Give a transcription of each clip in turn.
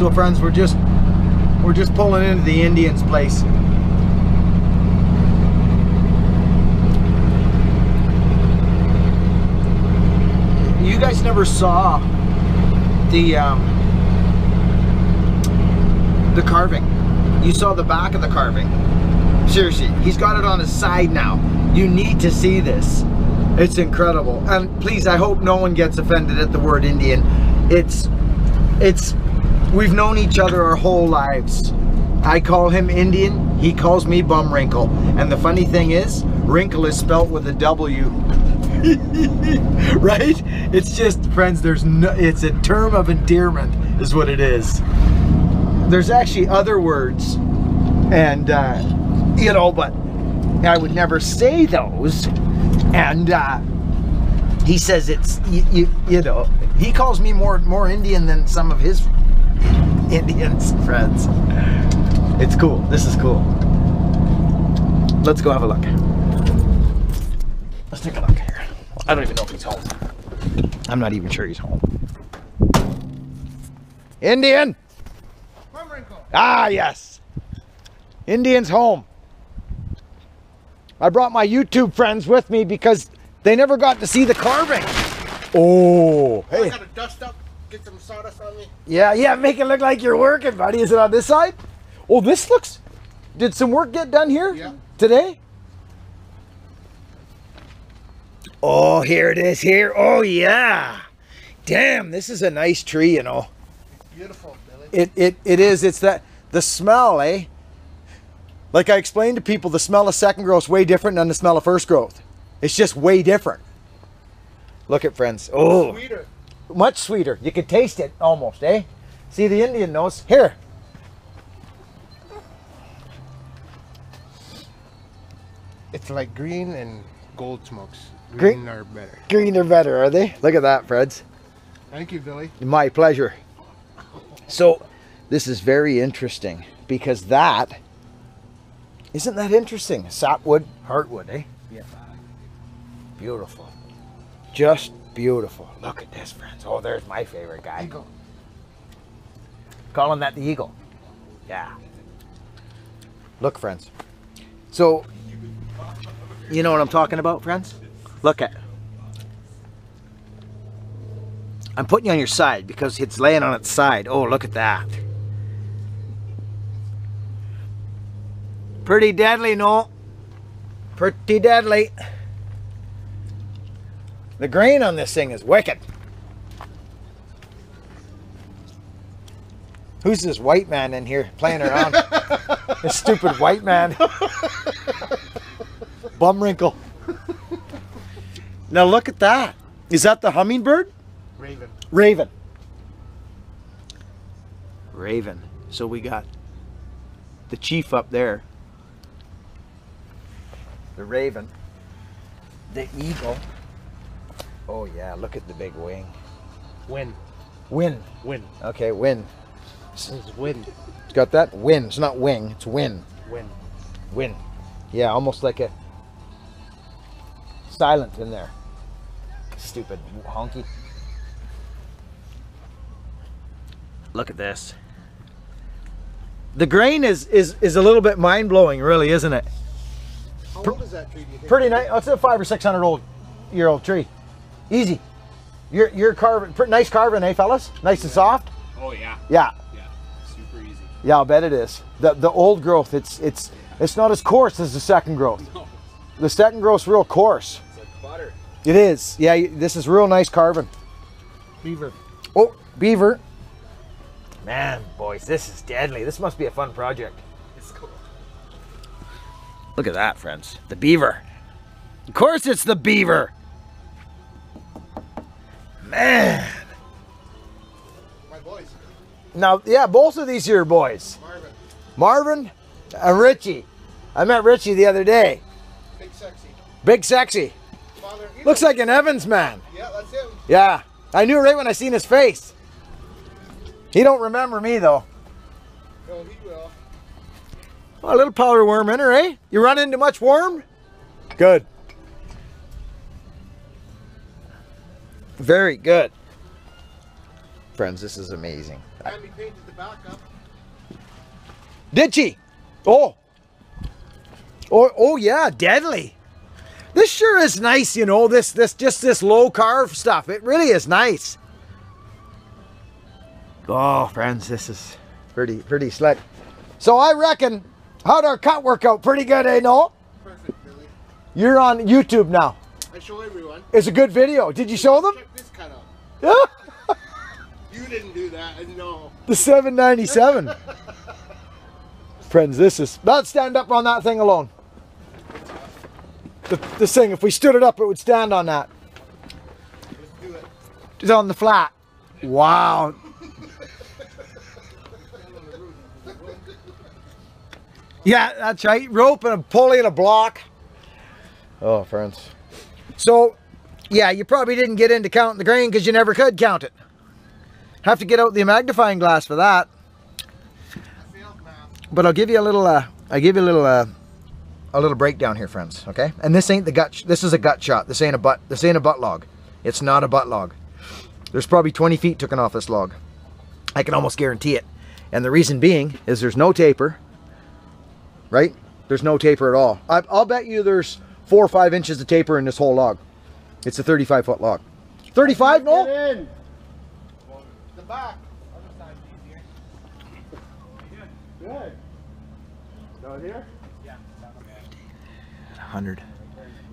So friends, we're just pulling into the Indian's place. You guys never saw the carving. You saw the back of the carving. Seriously, he's got it on his side now. You need to see this. It's incredible. And please, I hope no one gets offended at the word Indian. We've known each other our whole lives. I call him Indian, he calls me Bum Wrinkle. And the funny thing is, wrinkle is spelt with a W. Right? It's just, friends, it's a term of endearment is what it is. There's actually other words, and you know, but I would never say those. And he says it's, you know, he calls me more Indian than some of his Indians friends. It's cool. This is cool. Let's go have a look. Let's take a look here. I don't even know if he's home. I'm not even sure he's home. Indian! Ah, yes. Indian's home. I brought my YouTube friends with me because they never got to see the carving. Oh, hey. I gotta dust up, get some sawdust on me. Yeah, yeah, make it look like you're working, buddy. Is it on this side? Oh, this looks, did some work get done here today? Oh, here it is here. Oh, yeah. Damn, this is a nice tree, you know. It's beautiful, Billy. It is, it's that, the smell, eh? Like I explained to people, the smell of second growth is way different than the smell of first growth. It's just way different. Look at, friends. Oh, sweeter. Much sweeter. You can taste it almost, eh? See, the Indian knows. Here. It's like green and gold smokes. Green are better. Green are better, are they? Look at that, Freds. Thank you, Billy. My pleasure. So, this is very interesting because that... Isn't that interesting? Sapwood, heartwood, eh? Yeah. Beautiful. Just beautiful. Look at this, friends. Oh, there's my favorite guy. Eagle. Calling that the eagle. Yeah. Look, friends. So, you know what I'm talking about, friends? Look at it. I'm putting you on your side because it's laying on its side. Oh, look at that. Pretty deadly, no? Pretty deadly. The grain on this thing is wicked. Who's this white man in here playing around? This stupid white man. Bum Wrinkle. Now look at that. Is that the hummingbird? Raven. Raven. Raven. So we got the chief up there. The raven, the eagle. Oh yeah, look at the big wing. Win. Win. Win. Okay, win. This is win. It's got that? Win. It's not wing, it's win. Win. Win. Yeah, almost like a silent in there. Stupid honky. Look at this. The grain is a little bit mind-blowing, really, isn't it? How old is that tree, do you think? Pretty nice. Oh, it's a 500 or 600 year old tree. Easy. You're carving, nice carving, eh, fellas? Nice and soft. Oh yeah. Yeah. Yeah. Super easy. Yeah, I'll bet it is. The old growth, it's not as coarse as the second growth. No. The second growth's real coarse. It's like butter. It is. Yeah. This is real nice carving. Beaver. Oh, beaver. Man, boys, this is deadly. This must be a fun project. It's cool. Look at that, friends. The beaver. Of course it's the beaver. Man. My boys. Now, yeah, both of these here boys. Marvin and Richie. I met Richie the other day. Big sexy. Big sexy. Father, looks like an Evans man. Yeah, that's him. Yeah. I knew right when I seen his face. He don't remember me, though. No, he will. Oh, a little powder worm in her, eh? You run into much worm? Good. Very good. Friends, this is amazing. And we painted the back up. Did she? Oh. Oh yeah, deadly. This sure is nice, you know, this low carve stuff. It really is nice. Oh, friends, this is pretty slick. So I reckon, how'd our cut work out? Pretty good, eh, Noel? Perfect, Billy. You're on YouTube now. I show everyone. It's a good video. Did you show them? Check this cut out. You didn't do that, no. The 797. Friends, this is, that'd stand up on that thing alone. This thing, if we stood it up, it would stand on that. Let's do it. It's on the flat. Wow. Yeah, that's right. Rope and a pulley and a block. Oh, friends. So, yeah, you probably didn't get into counting the grain because you never could count it. Have to get out the magnifying glass for that. But I'll give you a little. I give you a little breakdown here, friends. Okay. And this ain't the gut. This is a gut shot. This ain't a butt. This ain't a butt log. It's not a butt log. There's probably 20 feet taken off this log. I can almost guarantee it. And the reason being is there's no taper. Right? There's no taper at all. I'll bet you there's 4 or 5 inches of taper in this whole log. It's a 35-foot log. 35, Noel? Get in. The back. Good. Down here? Yeah. 100,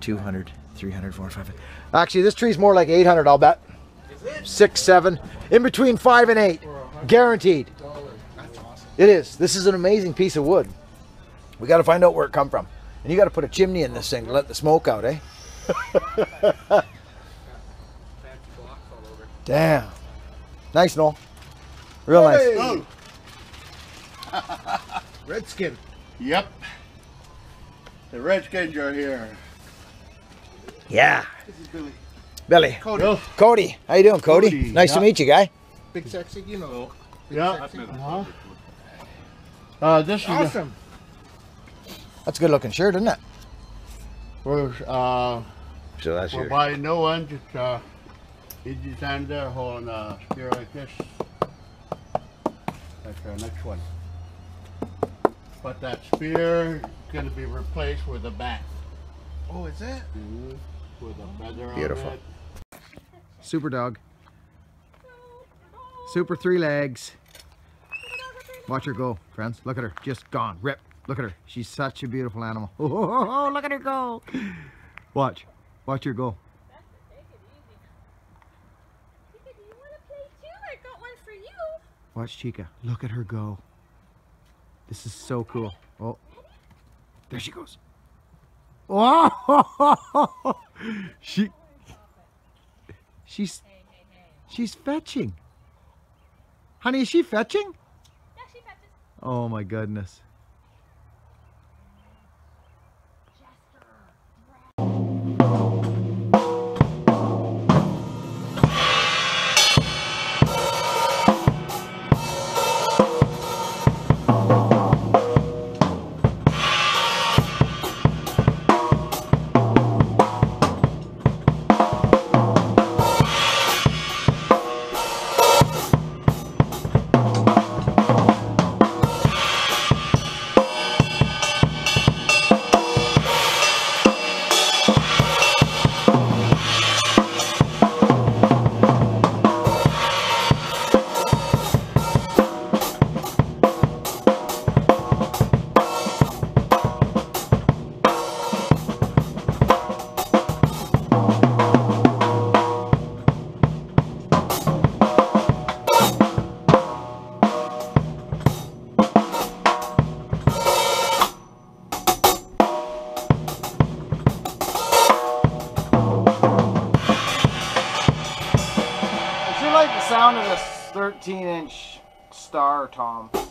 200, 300, 400, 500. Actually, this tree's more like 800, I'll bet. Is it? 6, 7. In between 5 and 8. Guaranteed. That's awesome. It is. This is an amazing piece of wood. We got to find out where it come from. And you got to put a chimney in this thing to let the smoke out, eh? Damn. Nice, Noel. Real hey. Nice. Redskin. Yep. The Redskins are here. Yeah. This is Billy. Billy. Cody. Cody. How you doing, Cody? Nice to meet you, guy. Big sexy, you know. Big sexy. This is awesome. That's a good looking shirt, isn't it? So that's yours. By no one, just he designed there holding a spear like this. That's our next one. But that spear is going to be replaced with a bat. Oh, is it? Mm-hmm. With a feather. Beautiful. On it. Super dog. Super 3 legs. Watch her go, friends. Look at her. Just gone. Rip. Look at her. She's such a beautiful animal. Oh, look at her go. Watch. Watch her go. Watch Chica. Look at her go. This is so cool. Oh, there she goes. Oh, she's fetching. Honey, is she fetching? Yeah, she fetches. Oh my goodness. Sound of this 13-inch star, Tom.